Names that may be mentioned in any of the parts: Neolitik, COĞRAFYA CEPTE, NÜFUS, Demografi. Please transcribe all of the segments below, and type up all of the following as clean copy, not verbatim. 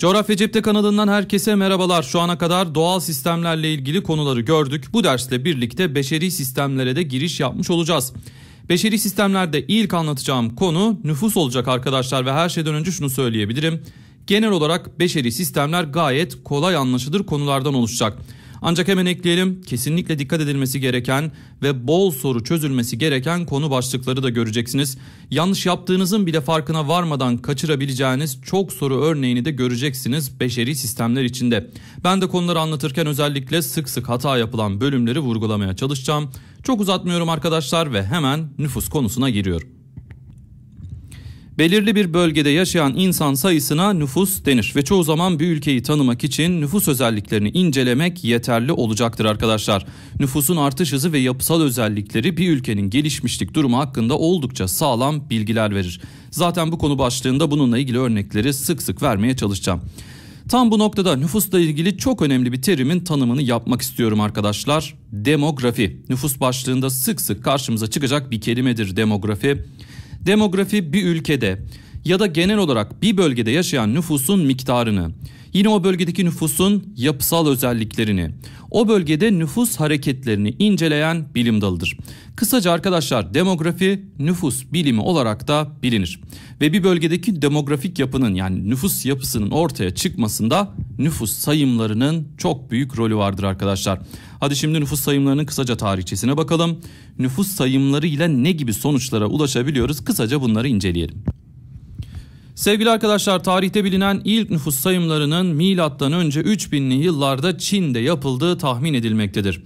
Coğrafya Cepte kanalından herkese merhabalar. Şu ana kadar doğal sistemlerle ilgili konuları gördük. Bu dersle birlikte beşeri sistemlere de giriş yapmış olacağız. Beşeri sistemlerde ilk anlatacağım konu nüfus olacak arkadaşlar ve her şeyden önce şunu söyleyebilirim. Genel olarak beşeri sistemler gayet kolay anlaşılır konulardan oluşacak. Ancak hemen ekleyelim, kesinlikle dikkat edilmesi gereken ve bol soru çözülmesi gereken konu başlıkları da göreceksiniz. Yanlış yaptığınızın bile farkına varmadan kaçırabileceğiniz çok soru örneğini de göreceksiniz beşeri sistemler içinde. Ben de konuları anlatırken özellikle sık sık hata yapılan bölümleri vurgulamaya çalışacağım. Çok uzatmıyorum arkadaşlar ve hemen nüfus konusuna giriyorum. Belirli bir bölgede yaşayan insan sayısına nüfus denir ve çoğu zaman bir ülkeyi tanımak için nüfus özelliklerini incelemek yeterli olacaktır arkadaşlar. Nüfusun artış hızı ve yapısal özellikleri bir ülkenin gelişmişlik durumu hakkında oldukça sağlam bilgiler verir. Zaten bu konu başlığında bununla ilgili örnekleri sık sık vermeye çalışacağım. Tam bu noktada nüfusla ilgili çok önemli bir terimin tanımını yapmak istiyorum arkadaşlar. Demografi. Nüfus başlığında sık sık karşımıza çıkacak bir kelimedir demografi. Demografi bir ülkede ya da genel olarak bir bölgede yaşayan nüfusun miktarını, yine o bölgedeki nüfusun yapısal özelliklerini, o bölgede nüfus hareketlerini inceleyen bilim dalıdır. Kısaca arkadaşlar demografi nüfus bilimi olarak da bilinir. Ve bir bölgedeki demografik yapının yani nüfus yapısının ortaya çıkmasında nüfus sayımlarının çok büyük rolü vardır arkadaşlar. Hadi şimdi nüfus sayımlarının kısaca tarihçesine bakalım. Nüfus sayımları ile ne gibi sonuçlara ulaşabiliyoruz? Kısaca bunları inceleyelim. Sevgili arkadaşlar, tarihte bilinen ilk nüfus sayımlarının milattan önce 3000'li yıllarda Çin'de yapıldığı tahmin edilmektedir.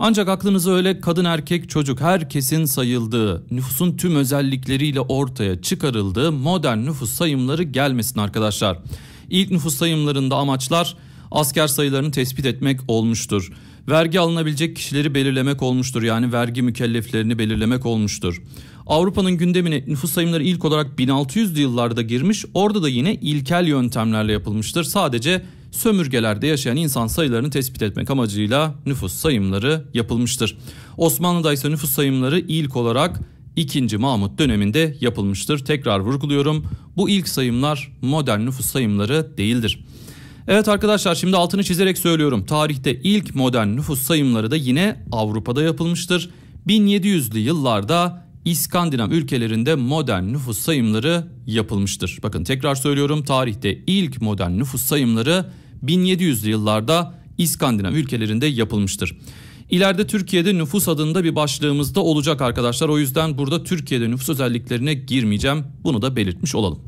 Ancak aklınıza öyle kadın erkek çocuk herkesin sayıldığı, nüfusun tüm özellikleriyle ortaya çıkarıldığı modern nüfus sayımları gelmesin arkadaşlar. İlk nüfus sayımlarında amaçlar asker sayılarını tespit etmek olmuştur. Vergi alınabilecek kişileri belirlemek olmuştur, yani vergi mükelleflerini belirlemek olmuştur. Avrupa'nın gündemine nüfus sayımları ilk olarak 1600'lü yıllarda girmiş. Orada da yine ilkel yöntemlerle yapılmıştır. Sadece sömürgelerde yaşayan insan sayılarını tespit etmek amacıyla nüfus sayımları yapılmıştır. Osmanlı'da ise nüfus sayımları ilk olarak 2. Mahmut döneminde yapılmıştır. Tekrar vurguluyorum, bu ilk sayımlar modern nüfus sayımları değildir. Evet arkadaşlar, şimdi altını çizerek söylüyorum. Tarihte ilk modern nüfus sayımları da yine Avrupa'da yapılmıştır. 1700'lü yıllarda İskandinav ülkelerinde modern nüfus sayımları yapılmıştır. Bakın tekrar söylüyorum, tarihte ilk modern nüfus sayımları 1700'lü yıllarda İskandinav ülkelerinde yapılmıştır. İleride Türkiye'de nüfus adında bir başlığımız da olacak arkadaşlar. O yüzden burada Türkiye'de nüfus özelliklerine girmeyeceğim. Bunu da belirtmiş olalım.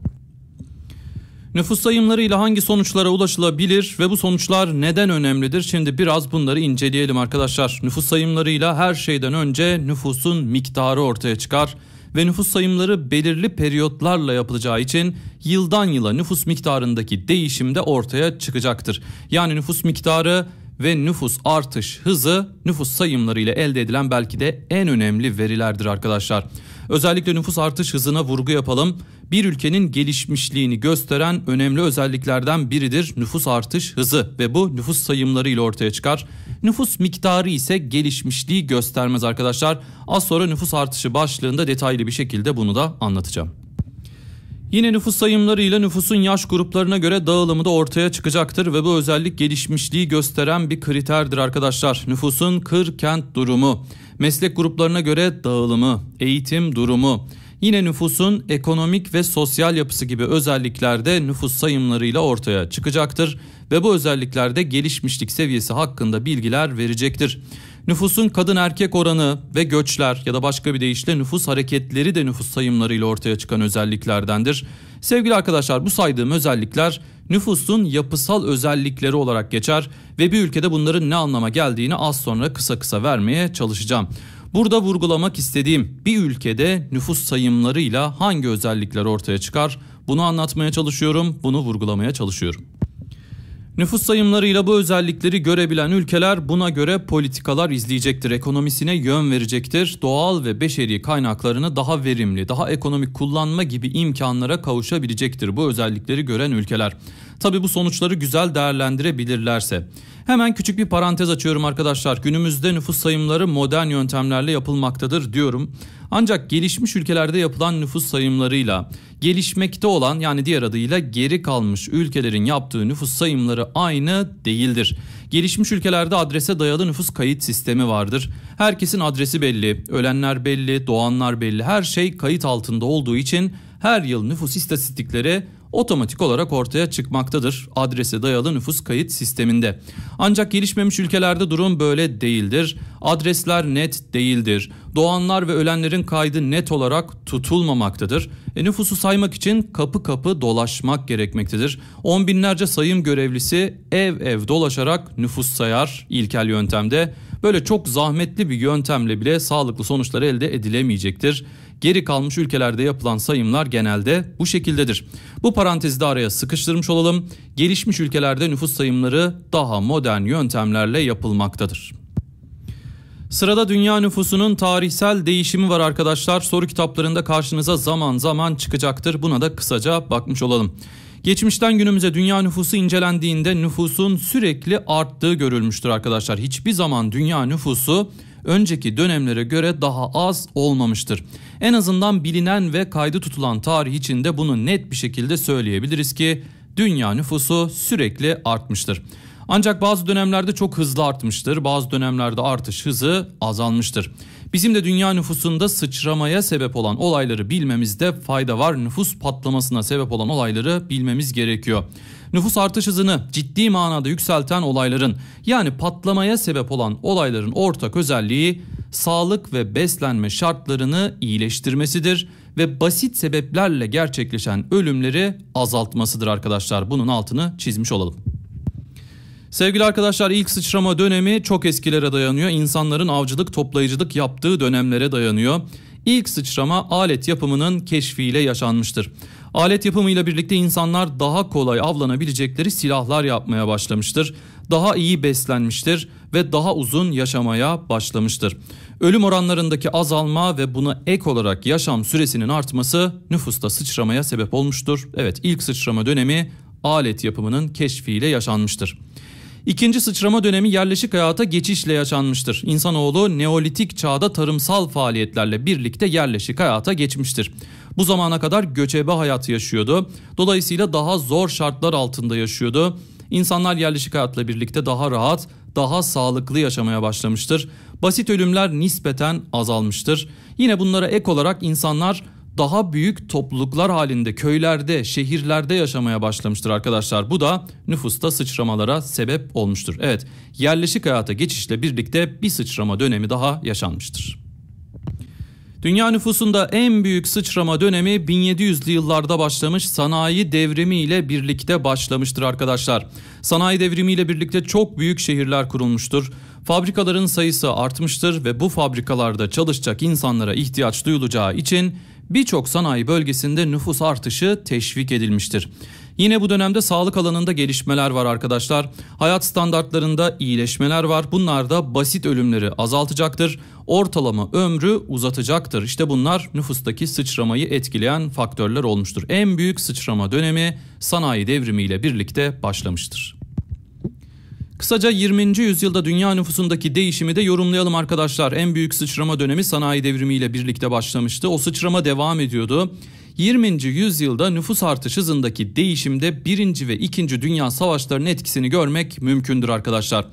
Nüfus sayımları ile hangi sonuçlara ulaşılabilir ve bu sonuçlar neden önemlidir? Şimdi biraz bunları inceleyelim arkadaşlar. Nüfus sayımları ile her şeyden önce nüfusun miktarı ortaya çıkar ve nüfus sayımları belirli periyotlarla yapılacağı için yıldan yıla nüfus miktarındaki değişim de ortaya çıkacaktır. Yani nüfus miktarı ve nüfus artış hızı nüfus sayımları ile elde edilen belki de en önemli verilerdir arkadaşlar. Özellikle nüfus artış hızına vurgu yapalım. Bir ülkenin gelişmişliğini gösteren önemli özelliklerden biridir nüfus artış hızı ve bu nüfus sayımları ile ortaya çıkar. Nüfus miktarı ise gelişmişliği göstermez arkadaşlar. Az sonra nüfus artışı başlığında detaylı bir şekilde bunu da anlatacağım. Yine nüfus sayımları ile nüfusun yaş gruplarına göre dağılımı da ortaya çıkacaktır ve bu özellik gelişmişliği gösteren bir kriterdir arkadaşlar. Nüfusun kır-kent durumu, meslek gruplarına göre dağılımı, eğitim durumu, yine nüfusun ekonomik ve sosyal yapısı gibi özellikler de nüfus sayımları ile ortaya çıkacaktır ve bu özelliklerde gelişmişlik seviyesi hakkında bilgiler verecektir. Nüfusun kadın erkek oranı ve göçler ya da başka bir deyişle nüfus hareketleri de nüfus sayımları ile ortaya çıkan özelliklerdendir. Sevgili arkadaşlar, bu saydığım özellikler nüfusun yapısal özellikleri olarak geçer ve bir ülkede bunların ne anlama geldiğini az sonra kısa kısa vermeye çalışacağım. Burada vurgulamak istediğim, bir ülkede nüfus sayımlarıyla hangi özellikler ortaya çıkar? Bunu anlatmaya çalışıyorum, bunu vurgulamaya çalışıyorum. Nüfus sayımlarıyla bu özellikleri görebilen ülkeler buna göre politikalar izleyecektir, ekonomisine yön verecektir, doğal ve beşeri kaynaklarını daha verimli, daha ekonomik kullanma gibi imkanlara kavuşabilecektir bu özellikleri gören ülkeler. Tabii bu sonuçları güzel değerlendirebilirlerse. Hemen küçük bir parantez açıyorum arkadaşlar. Günümüzde nüfus sayımları modern yöntemlerle yapılmaktadır diyorum. Ancak gelişmiş ülkelerde yapılan nüfus sayımlarıyla gelişmekte olan, yani diğer adıyla geri kalmış ülkelerin yaptığı nüfus sayımları aynı değildir. Gelişmiş ülkelerde adrese dayalı nüfus kayıt sistemi vardır. Herkesin adresi belli, ölenler belli, doğanlar belli, her şey kayıt altında olduğu için her yıl nüfus istatistikleri otomatik olarak ortaya çıkmaktadır adrese dayalı nüfus kayıt sisteminde. Ancak gelişmemiş ülkelerde durum böyle değildir. Adresler net değildir. Doğanlar ve ölenlerin kaydı net olarak tutulmamaktadır. Nüfusu saymak için kapı kapı dolaşmak gerekmektedir. On binlerce sayım görevlisi ev ev dolaşarak nüfus sayar ilkel yöntemde. Böyle çok zahmetli bir yöntemle bile sağlıklı sonuçlar elde edilemeyecektir. Geri kalmış ülkelerde yapılan sayımlar genelde bu şekildedir. Bu parantezi de araya sıkıştırmış olalım. Gelişmiş ülkelerde nüfus sayımları daha modern yöntemlerle yapılmaktadır. Sırada dünya nüfusunun tarihsel değişimi var arkadaşlar. Soru kitaplarında karşınıza zaman zaman çıkacaktır. Buna da kısaca bakmış olalım. Geçmişten günümüze dünya nüfusu incelendiğinde nüfusun sürekli arttığı görülmüştür arkadaşlar. Hiçbir zaman dünya nüfusu önceki dönemlere göre daha az olmamıştır. En azından bilinen ve kaydı tutulan tarih içinde bunu net bir şekilde söyleyebiliriz ki dünya nüfusu sürekli artmıştır. Ancak bazı dönemlerde çok hızlı artmıştır, bazı dönemlerde artış hızı azalmıştır. Bizim de dünya nüfusunda sıçramaya sebep olan olayları bilmemizde fayda var. Nüfus patlamasına sebep olan olayları bilmemiz gerekiyor. Nüfus artış hızını ciddi manada yükselten olayların, yani patlamaya sebep olan olayların ortak özelliği sağlık ve beslenme şartlarını iyileştirmesidir ve basit sebeplerle gerçekleşen ölümleri azaltmasıdır arkadaşlar. Bunun altını çizmiş olalım. Sevgili arkadaşlar, ilk sıçrama dönemi çok eskilere dayanıyor. İnsanların avcılık, toplayıcılık yaptığı dönemlere dayanıyor. İlk sıçrama alet yapımının keşfiyle yaşanmıştır. Alet yapımıyla birlikte insanlar daha kolay avlanabilecekleri silahlar yapmaya başlamıştır. Daha iyi beslenmiştir ve daha uzun yaşamaya başlamıştır. Ölüm oranlarındaki azalma ve buna ek olarak yaşam süresinin artması nüfusta sıçramaya sebep olmuştur. Evet, ilk sıçrama dönemi alet yapımının keşfiyle yaşanmıştır. İkinci sıçrama dönemi yerleşik hayata geçişle yaşanmıştır. İnsanoğlu Neolitik çağda tarımsal faaliyetlerle birlikte yerleşik hayata geçmiştir. Bu zamana kadar göçebe hayat yaşıyordu. Dolayısıyla daha zor şartlar altında yaşıyordu. İnsanlar yerleşik hayatla birlikte daha rahat, daha sağlıklı yaşamaya başlamıştır. Basit ölümler nispeten azalmıştır. Yine bunlara ek olarak insanlar daha büyük topluluklar halinde köylerde, şehirlerde yaşamaya başlamıştır arkadaşlar. Bu da nüfusta sıçramalara sebep olmuştur. Evet, yerleşik hayata geçişle birlikte bir sıçrama dönemi daha yaşanmıştır. Dünya nüfusunda en büyük sıçrama dönemi 1700'lü yıllarda başlamış sanayi devrimi ile birlikte başlamıştır arkadaşlar. Sanayi devrimi ile birlikte çok büyük şehirler kurulmuştur. Fabrikaların sayısı artmıştır ve bu fabrikalarda çalışacak insanlara ihtiyaç duyulacağı için birçok sanayi bölgesinde nüfus artışı teşvik edilmiştir. Yine bu dönemde sağlık alanında gelişmeler var arkadaşlar. Hayat standartlarında iyileşmeler var. Bunlar da basit ölümleri azaltacaktır. Ortalama ömrü uzatacaktır. İşte bunlar nüfustaki sıçramayı etkileyen faktörler olmuştur. En büyük sıçrama dönemi sanayi devrimi ile birlikte başlamıştır. Kısaca 20. yüzyılda dünya nüfusundaki değişimi de yorumlayalım arkadaşlar. En büyük sıçrama dönemi sanayi devrimi ile birlikte başlamıştı. O sıçrama devam ediyordu. 20. yüzyılda nüfus artış hızındaki değişimde 1. ve 2. Dünya Savaşları'nın etkisini görmek mümkündür arkadaşlar.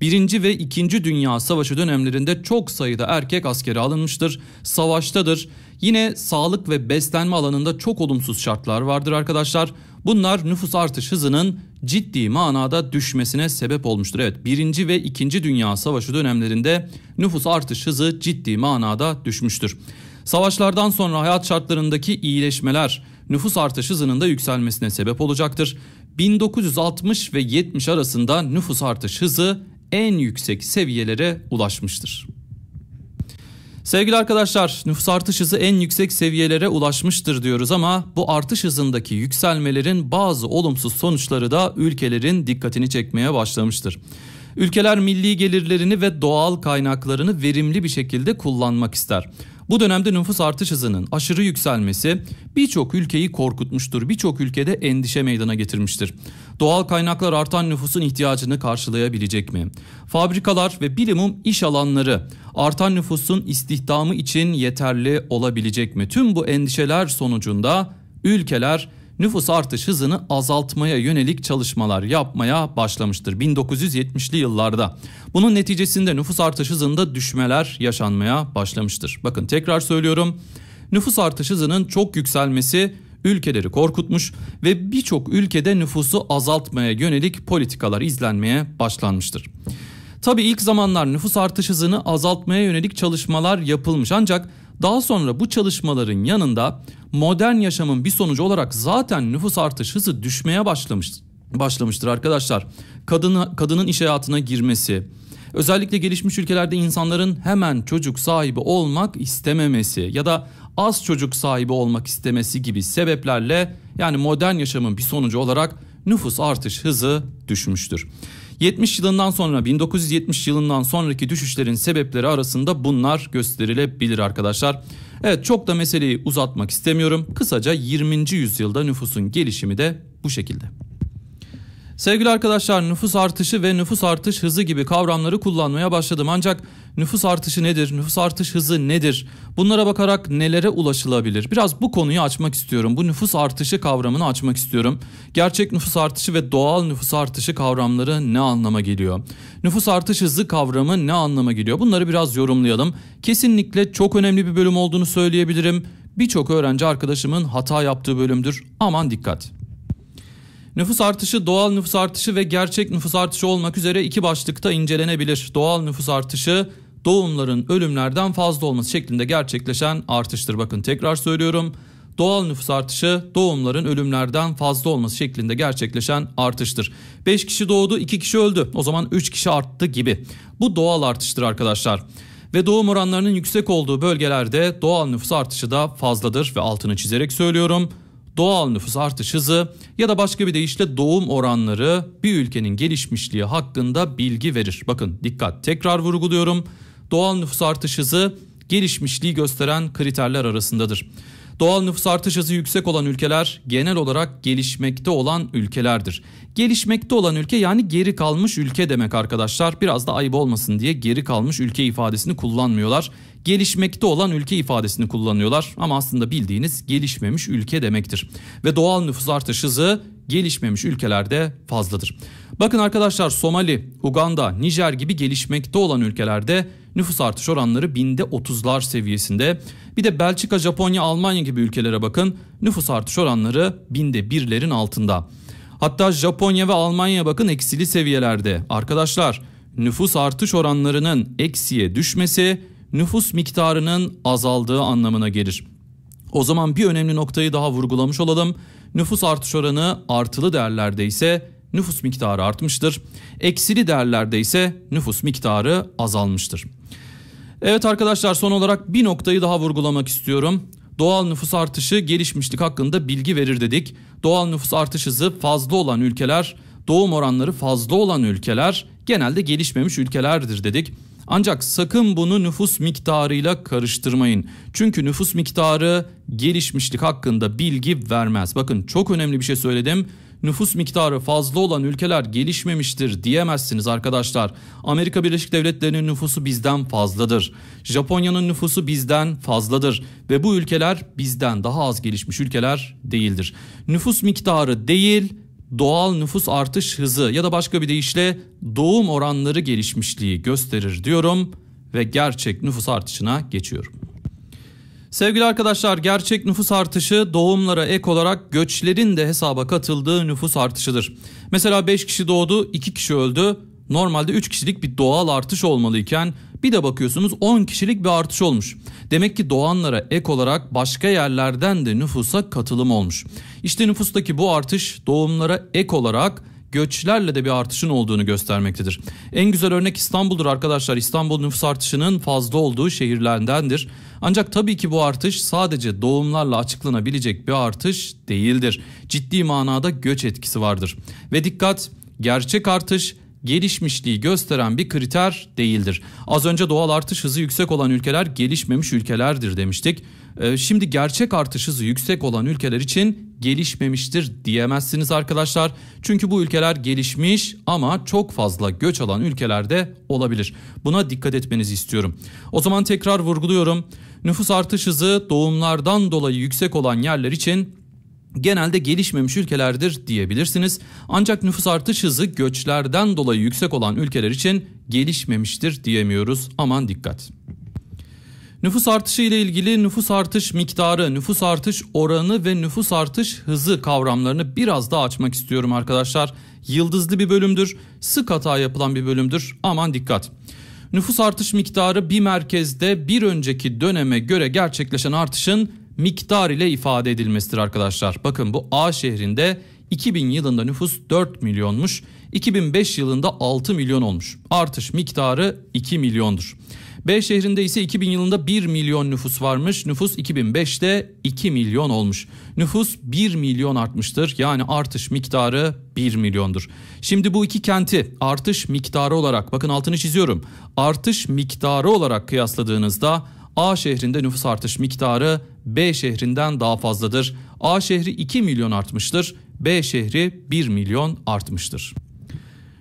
1. ve 2. Dünya Savaşı dönemlerinde çok sayıda erkek askere alınmıştır. Savaştadır. Yine sağlık ve beslenme alanında çok olumsuz şartlar vardır arkadaşlar. Bunlar nüfus artış hızının ciddi manada düşmesine sebep olmuştur. Evet, 1. ve 2. Dünya Savaşı dönemlerinde nüfus artış hızı ciddi manada düşmüştür. Savaşlardan sonra hayat şartlarındaki iyileşmeler nüfus artış hızının da yükselmesine sebep olacaktır. 1960 ve 70 arasında nüfus artış hızı en yüksek seviyelere ulaşmıştır. Sevgili arkadaşlar, nüfus artış hızı en yüksek seviyelere ulaşmıştır diyoruz ama bu artış hızındaki yükselmelerin bazı olumsuz sonuçları da ülkelerin dikkatini çekmeye başlamıştır. Ülkeler milli gelirlerini ve doğal kaynaklarını verimli bir şekilde kullanmak ister. Bu dönemde nüfus artış hızının aşırı yükselmesi birçok ülkeyi korkutmuştur. Birçok ülkede endişe meydana getirmiştir. Doğal kaynaklar artan nüfusun ihtiyacını karşılayabilecek mi? Fabrikalar ve bilimum iş alanları artan nüfusun istihdamı için yeterli olabilecek mi? Tüm bu endişeler sonucunda ülkeler nüfus artış hızını azaltmaya yönelik çalışmalar yapmaya başlamıştır 1970'li yıllarda. Bunun neticesinde nüfus artış hızında düşmeler yaşanmaya başlamıştır. Bakın tekrar söylüyorum, nüfus artış hızının çok yükselmesi ülkeleri korkutmuş ve birçok ülkede nüfusu azaltmaya yönelik politikalar izlenmeye başlanmıştır. Tabii ilk zamanlar nüfus artış hızını azaltmaya yönelik çalışmalar yapılmış, ancak daha sonra bu çalışmaların yanında modern yaşamın bir sonucu olarak zaten nüfus artış hızı düşmeye başlamıştır arkadaşlar. Kadının iş hayatına girmesi, özellikle gelişmiş ülkelerde insanların hemen çocuk sahibi olmak istememesi ya da az çocuk sahibi olmak istemesi gibi sebeplerle, yani modern yaşamın bir sonucu olarak nüfus artış hızı düşmüştür. 1970 yılından sonraki düşüşlerin sebepleri arasında bunlar gösterilebilir arkadaşlar. Evet, çok da meseleyi uzatmak istemiyorum. Kısaca 20. yüzyılda nüfusun gelişimi de bu şekilde. Sevgili arkadaşlar, nüfus artışı ve nüfus artış hızı gibi kavramları kullanmaya başladım. Ancak nüfus artışı nedir? Nüfus artış hızı nedir? Bunlara bakarak nelere ulaşılabilir? Biraz bu konuyu açmak istiyorum. Bu nüfus artışı kavramını açmak istiyorum. Gerçek nüfus artışı ve doğal nüfus artışı kavramları ne anlama geliyor? Nüfus artış hızı kavramı ne anlama geliyor? Bunları biraz yorumlayalım. Kesinlikle çok önemli bir bölüm olduğunu söyleyebilirim. Birçok öğrenci arkadaşımın hata yaptığı bölümdür. Aman dikkat! Nüfus artışı, doğal nüfus artışı ve gerçek nüfus artışı olmak üzere iki başlıkta incelenebilir. Doğal nüfus artışı, doğumların ölümlerden fazla olması şeklinde gerçekleşen artıştır. Bakın tekrar söylüyorum. Doğal nüfus artışı, doğumların ölümlerden fazla olması şeklinde gerçekleşen artıştır. 5 kişi doğdu, 2 kişi öldü. O zaman 3 kişi arttı gibi. Bu doğal artıştır arkadaşlar. Ve doğum oranlarının yüksek olduğu bölgelerde doğal nüfus artışı da fazladır ve altını çizerek söylüyorum. Doğal nüfus artış hızı ya da başka bir deyişle doğum oranları bir ülkenin gelişmişliği hakkında bilgi verir. Bakın dikkat, tekrar vurguluyorum. Doğal nüfus artış hızı gelişmişliği gösteren kriterler arasındadır. Doğal nüfus artış hızı yüksek olan ülkeler genel olarak gelişmekte olan ülkelerdir. Gelişmekte olan ülke, yani geri kalmış ülke demek arkadaşlar. Biraz da ayıp olmasın diye geri kalmış ülke ifadesini kullanmıyorlar. Gelişmekte olan ülke ifadesini kullanıyorlar ama aslında bildiğiniz gelişmemiş ülke demektir. Ve doğal nüfus artış hızı gelişmemiş ülkelerde fazladır. Bakın arkadaşlar, Somali, Uganda, Nijer gibi gelişmekte olan ülkelerde nüfus artış oranları binde 30'lar seviyesinde. Bir de Belçika, Japonya, Almanya gibi ülkelere bakın, nüfus artış oranları binde birlerin altında. Hatta Japonya ve Almanya bakın eksili seviyelerde. Arkadaşlar, nüfus artış oranlarının eksiye düşmesi nüfus miktarının azaldığı anlamına gelir. O zaman bir önemli noktayı daha vurgulamış olalım. Nüfus artış oranı artılı değerlerde ise nüfus miktarı artmıştır. Eksili değerlerde ise nüfus miktarı azalmıştır. Evet arkadaşlar, son olarak bir noktayı daha vurgulamak istiyorum. Doğal nüfus artışı gelişmişlik hakkında bilgi verir dedik. Doğal nüfus artış hızı fazla olan ülkeler, doğum oranları fazla olan ülkeler genelde gelişmemiş ülkelerdir dedik. Ancak sakın bunu nüfus miktarıyla karıştırmayın. Çünkü nüfus miktarı gelişmişlik hakkında bilgi vermez. Bakın çok önemli bir şey söyledim. Nüfus miktarı fazla olan ülkeler gelişmemiştir diyemezsiniz arkadaşlar. Amerika Birleşik Devletleri'nin nüfusu bizden fazladır. Japonya'nın nüfusu bizden fazladır. Ve bu ülkeler bizden daha az gelişmiş ülkeler değildir. Nüfus miktarı değil, doğal nüfus artış hızı ya da başka bir deyişle doğum oranları gelişmişliği gösterir diyorum ve gerçek nüfus artışına geçiyorum. Sevgili arkadaşlar, gerçek nüfus artışı doğumlara ek olarak göçlerin de hesaba katıldığı nüfus artışıdır. Mesela 5 kişi doğdu, 2 kişi öldü. Normalde 3 kişilik bir doğal artış olmalıyken bir de bakıyorsunuz 10 kişilik bir artış olmuş. Demek ki doğanlara ek olarak başka yerlerden de nüfusa katılım olmuş. İşte nüfustaki bu artış doğumlara ek olarak göçlerle de bir artışın olduğunu göstermektedir. En güzel örnek İstanbul'dur arkadaşlar. İstanbul nüfus artışının fazla olduğu şehirlerdendir. Ancak tabii ki bu artış sadece doğumlarla açıklanabilecek bir artış değildir. Ciddi manada göç etkisi vardır. Ve dikkat, gerçek artış gelişmişliği gösteren bir kriter değildir. Az önce doğal artış hızı yüksek olan ülkeler gelişmemiş ülkelerdir demiştik. Şimdi gerçek artış hızı yüksek olan ülkeler için gelişmemiştir diyemezsiniz arkadaşlar. Çünkü bu ülkeler gelişmiş ama çok fazla göç alan ülkelerde olabilir. Buna dikkat etmenizi istiyorum. O zaman tekrar vurguluyorum. Nüfus artış hızı doğumlardan dolayı yüksek olan yerler için genelde gelişmemiş ülkelerdir diyebilirsiniz. Ancak nüfus artış hızı göçlerden dolayı yüksek olan ülkeler için gelişmemiştir diyemiyoruz. Aman dikkat. Nüfus artışı ile ilgili nüfus artış miktarı, nüfus artış oranı ve nüfus artış hızı kavramlarını biraz daha açmak istiyorum arkadaşlar. Yıldızlı bir bölümdür, sık hata yapılan bir bölümdür. Aman dikkat. Nüfus artış miktarı bir merkezde bir önceki döneme göre gerçekleşen artışın miktar ile ifade edilmesidir arkadaşlar. Bakın bu A şehrinde 2000 yılında nüfus 4 milyonmuş, 2005 yılında 6 milyon olmuş. Artış miktarı 2 milyondur. B şehrinde ise 2000 yılında 1 milyon nüfus varmış. Nüfus 2005'te 2 milyon olmuş. Nüfus 1 milyon artmıştır. Yani artış miktarı 1 milyondur. Şimdi bu iki kenti artış miktarı olarak, bakın altını çiziyorum, artış miktarı olarak kıyasladığınızda A şehrinde nüfus artış miktarı B şehrinden daha fazladır. A şehri 2 milyon artmıştır. B şehri 1 milyon artmıştır.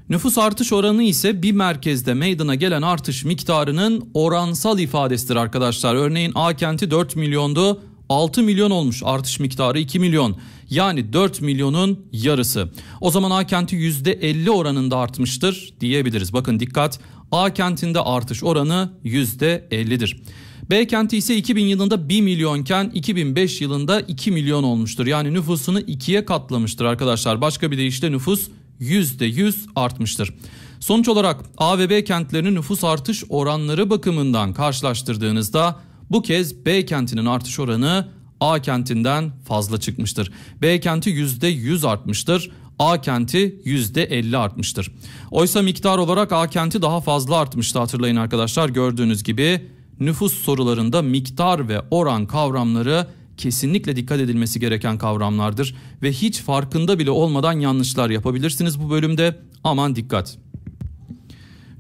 Nüfus artış oranı ise bir merkezde meydana gelen artış miktarının oransal ifadesidir arkadaşlar. Örneğin A kenti 4 milyondu, 6 milyon olmuş, artış miktarı 2 milyon. Yani 4 milyonun yarısı. O zaman A kenti %50 oranında artmıştır diyebiliriz. Bakın dikkat, A kentinde artış oranı %50'dir. B kenti ise 2000 yılında 1 milyonken 2005 yılında 2 milyon olmuştur. Yani nüfusunu 2'ye katlamıştır arkadaşlar. Başka bir deyişle nüfus %100 artmıştır. Sonuç olarak A ve B kentlerinin nüfus artış oranları bakımından karşılaştırdığınızda bu kez B kentinin artış oranı A kentinden fazla çıkmıştır. B kenti %100 artmıştır. A kenti %50 artmıştır. Oysa miktar olarak A kenti daha fazla artmıştı, hatırlayın arkadaşlar. Gördüğünüz gibi nüfus sorularında miktar ve oran kavramları kesinlikle dikkat edilmesi gereken kavramlardır ve hiç farkında bile olmadan yanlışlar yapabilirsiniz bu bölümde. Aman dikkat.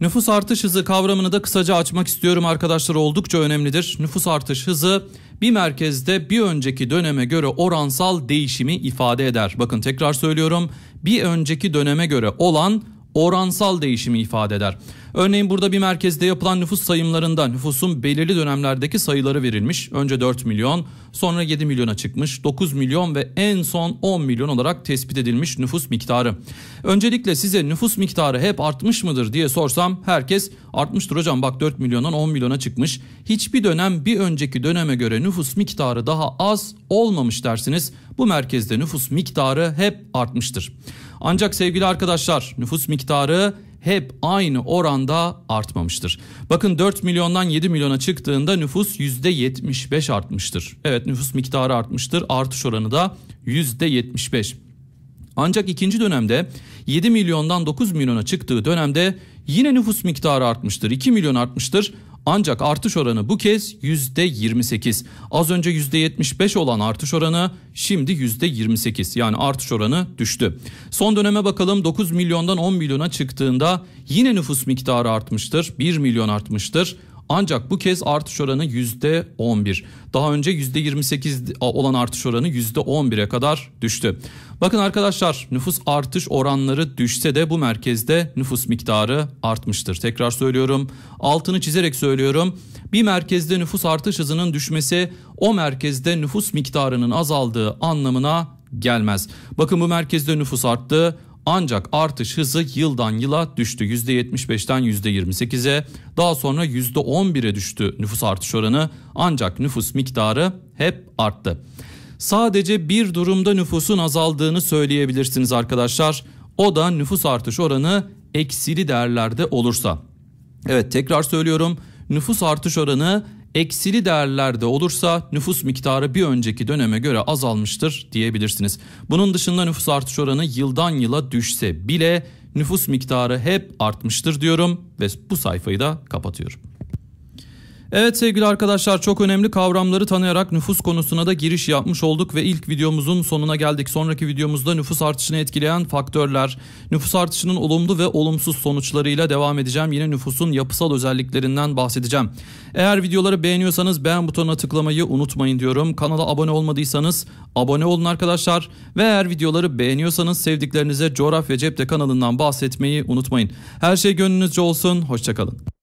Nüfus artış hızı kavramını da kısaca açmak istiyorum arkadaşlar, oldukça önemlidir. Nüfus artış hızı bir merkezde bir önceki döneme göre oransal değişimi ifade eder. Bakın tekrar söylüyorum, bir önceki döneme göre olan oransal değişimi ifade eder. Örneğin burada bir merkezde yapılan nüfus sayımlarında nüfusun belirli dönemlerdeki sayıları verilmiş. Önce 4 milyon, sonra 7 milyona çıkmış, 9 milyon ve en son 10 milyon olarak tespit edilmiş nüfus miktarı. Öncelikle size nüfus miktarı hep artmış mıdır diye sorsam herkes artmıştır hocam, bak 4 milyondan 10 milyona çıkmış. Hiçbir dönem bir önceki döneme göre nüfus miktarı daha az olmamış dersiniz. Bu merkezde nüfus miktarı hep artmıştır. Ancak sevgili arkadaşlar, nüfus miktarı hep aynı oranda artmamıştır. Bakın 4 milyondan 7 milyona çıktığında nüfus %75 artmıştır. Evet, nüfus miktarı artmıştır. Artış oranı da %75. Ancak ikinci dönemde 7 milyondan 9 milyona çıktığı dönemde yine nüfus miktarı artmıştır. 2 milyon artmıştır. Ancak artış oranı bu kez %28. Az önce %75 olan artış oranı şimdi %28. Yani artış oranı düştü. Son döneme bakalım, 9 milyondan 10 milyona çıktığında yine nüfus miktarı artmıştır. 1 milyon artmıştır. Ancak bu kez artış oranı %11. Daha önce %28 olan artış oranı %11'e kadar düştü. Bakın arkadaşlar, nüfus artış oranları düşse de bu merkezde nüfus miktarı artmıştır. Tekrar söylüyorum, altını çizerek söylüyorum. Bir merkezde nüfus artış hızının düşmesi o merkezde nüfus miktarının azaldığı anlamına gelmez. Bakın bu merkezde nüfus arttı. Ancak artış hızı yıldan yıla düştü. %75'ten %28'e, daha sonra %11'e düştü nüfus artış oranı. Ancak nüfus miktarı hep arttı. Sadece bir durumda nüfusun azaldığını söyleyebilirsiniz arkadaşlar. O da nüfus artış oranı eksili değerlerde olursa. Evet, tekrar söylüyorum, nüfus artış oranı eksili değerlerde olursa nüfus miktarı bir önceki döneme göre azalmıştır diyebilirsiniz. Bunun dışında nüfus artış oranı yıldan yıla düşse bile nüfus miktarı hep artmıştır diyorum ve bu sayfayı da kapatıyorum. Evet sevgili arkadaşlar, çok önemli kavramları tanıyarak nüfus konusuna da giriş yapmış olduk ve ilk videomuzun sonuna geldik. Sonraki videomuzda nüfus artışını etkileyen faktörler, nüfus artışının olumlu ve olumsuz sonuçlarıyla devam edeceğim. Yine nüfusun yapısal özelliklerinden bahsedeceğim. Eğer videoları beğeniyorsanız beğen butonuna tıklamayı unutmayın diyorum. Kanala abone olmadıysanız abone olun arkadaşlar ve eğer videoları beğeniyorsanız sevdiklerinize Coğrafya Cepte kanalından bahsetmeyi unutmayın. Her şey gönlünüzce olsun, hoşçakalın.